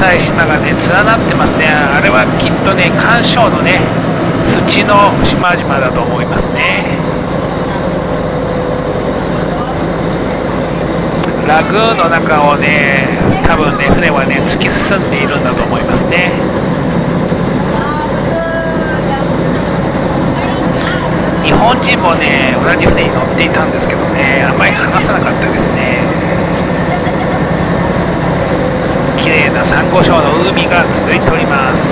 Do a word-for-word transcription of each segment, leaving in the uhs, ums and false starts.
浅い島がね連なってますね。あれはきっとね環礁のね縁の島々だと思いますね。ラグーンの中をね多分ね船はね突き進んでいるんだと思いますね。日本人もね同じ船に乗っていたんですけどねあんまり離さなかったですね。綺麗なサンゴ礁の海が続いております。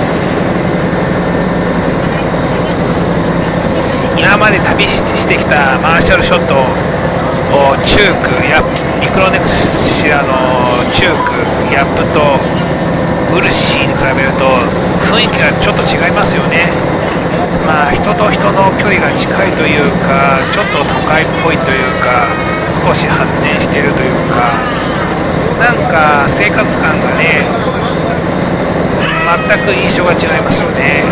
今まで旅してきたマーシャル諸島チューク、ヤミクロネシアのチューク、ヤップとウルシーに比べると雰囲気がちょっと違いますよね。まあ人と人の距離が近いというかちょっと都会っぽいというか少し発展しているというかなんか生活感がね全く印象が違いますよね。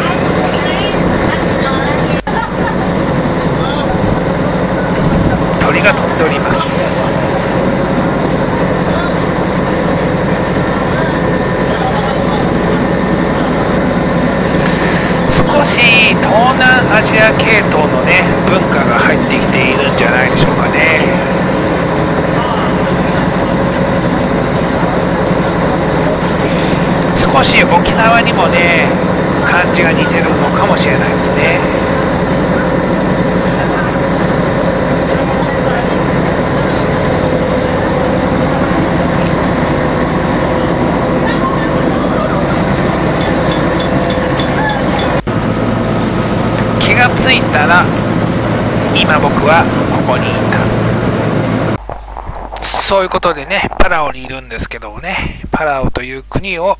鳥が飛んでおります。少し東南アジア系統のね文化が入ってきているんじゃないでしょうかね。少し沖縄にもね感じが似てるのかもしれないですね。着いたら今僕はここにいた。そういうことでねパラオにいるんですけどもねパラオという国を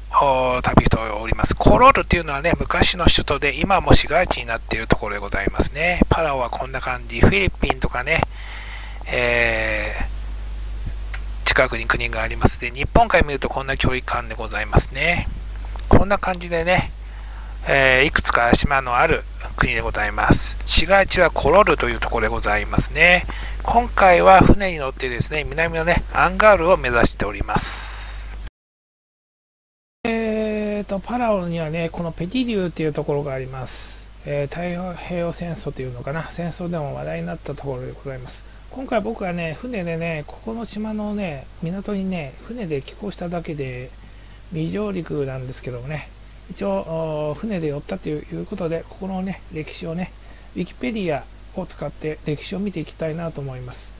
旅しております。コロールというのはね昔の首都で今も市街地になっているところでございますね。パラオはこんな感じ。フィリピンとかね、えー、近くに国がありますで日本から見るとこんな距離感でございますね。こんな感じでね、えー、いくつか島のある国でございます。市街地はコロルというところでございますね。今回は船に乗ってですね南のねアンガールを目指しております。えーとパラオにはねこのペティリューというところがあります。えー、太平洋戦争というのかな戦争でも話題になったところでございます。今回僕はね船でねここの島のね港にね船で寄港しただけで未上陸なんですけどもね一応船で寄ったということでここのね歴史をね Wikipedia を使って歴史を見ていきたいなと思います。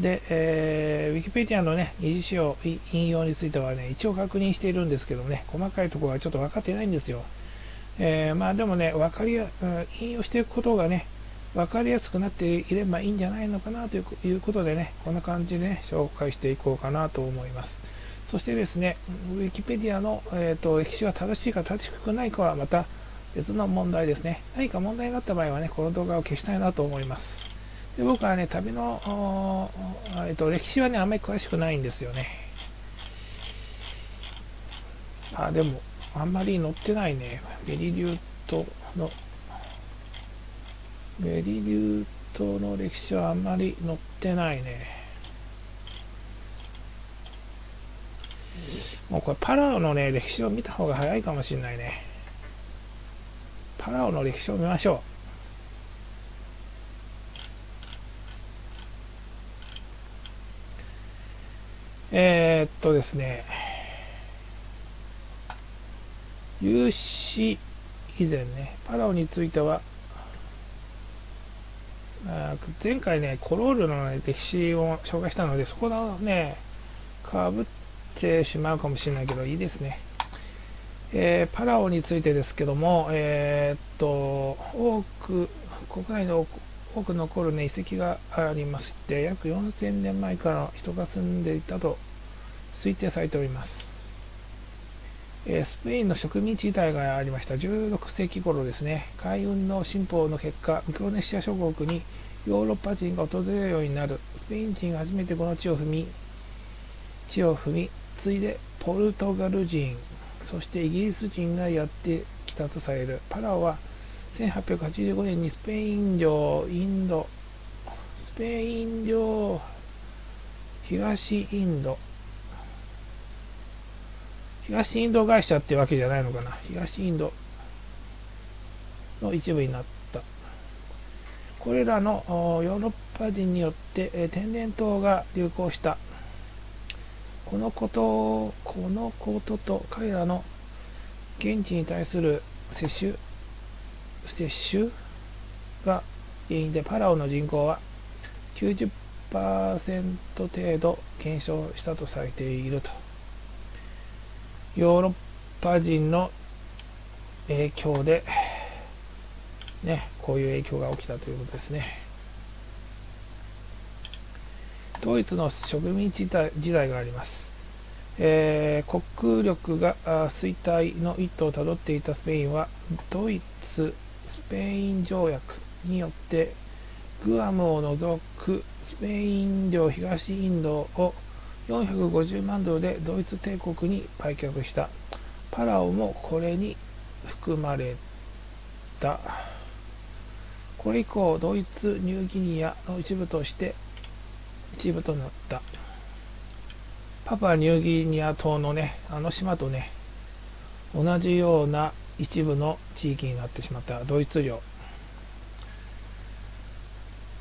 で、えー、Wikipedia のね二次使用引用についてはね一応確認しているんですけどもね細かいところはちょっと分かってないんですよ。えー、まあでもね分かりや引用していくことがね分かりやすくなっていればいいんじゃないのかなということでねこんな感じでね紹介していこうかなと思います。そしてですね、ウィキペディアの、えー、と歴史が正しいか正しくないかはまた別の問題ですね。何か問題があった場合はね、この動画を消したいなと思います。で僕はね、旅の、えー、と歴史はね、あんまり詳しくないんですよね。あ、でも、あんまり載ってないね。ベリリュートの、ベリリュートの歴史はあんまり載ってないね。もうこれパラオのね歴史を見た方が早いかもしれないね。パラオの歴史を見ましょう。えー、っとですね有史以前ねパラオについては前回ねコロールの、ね、歴史を紹介したのでそこのねかぶってしてしまうかもしれないけどいいですね。えー、パラオについてですけども、えー、っと多く国内の多く残る、ね、遺跡がありまして約よんせんねんまえから人が住んでいたと推定されております。えー、スペインの植民地時代がありましたじゅうろくせいき頃ですね海運の進歩の結果ミクロネシア諸国にヨーロッパ人が訪れるようになる。スペイン人が初めてこの地を踏み地を踏みついでポルトガル人そしてイギリス人がやってきたとされる。パラオはせんはっぴゃくはちじゅうごねんにスペイン領インドスペイン領東インド東インド会社ってわけじゃないのかな。東インドの一部になった。これらのヨーロッパ人によって天然痘が流行した。このこと、このことと彼らの現地に対する接種、接種が原因でパラオの人口は きゅうじゅっパーセント 程度減少したとされていると。ヨーロッパ人の影響で、ね、こういう影響が起きたということですね。ドイツの植民地時代があります。えー、国力が衰退の一途をたどっていたスペインは、ドイツ・スペイン条約によって、グアムを除くスペイン領東インドをよんひゃくごじゅうまんドルでドイツ帝国に売却した。パラオもこれに含まれた。これ以降、ドイツ・ニューギニアの一部として、一部となった。パパニューギニア島のね、あの島とね、同じような一部の地域になってしまったドイツ領。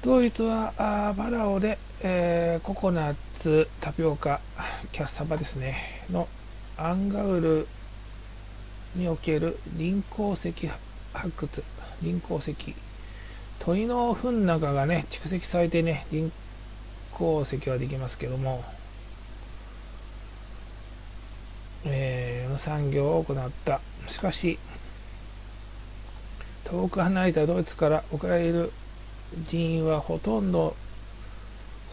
ドイツはあパラオで、えー、ココナッツ、タピオカ、キャッサバですね、のアンガウルにおける臨鉱石発掘、臨鉱石。鳥の糞なんかがね、蓄積されてね、臨鉱石はできますけども、えー、産業を行った。しかし、遠く離れたドイツから送られる人員はほとんど、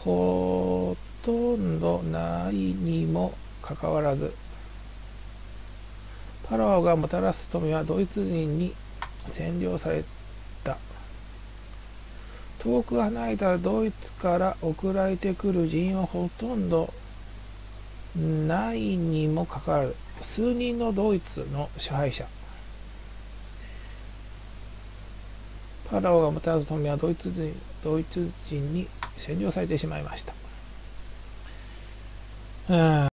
ほとんどないにもかかわらず、パラオがもたらす富はドイツ人に占領された。遠く離れたドイツから送られてくる人員はほとんどないにもかかわらず、数人のドイツの支配者。パラオがもたらす富はドイツ人、ドイツ人に占領されてしまいました。うん。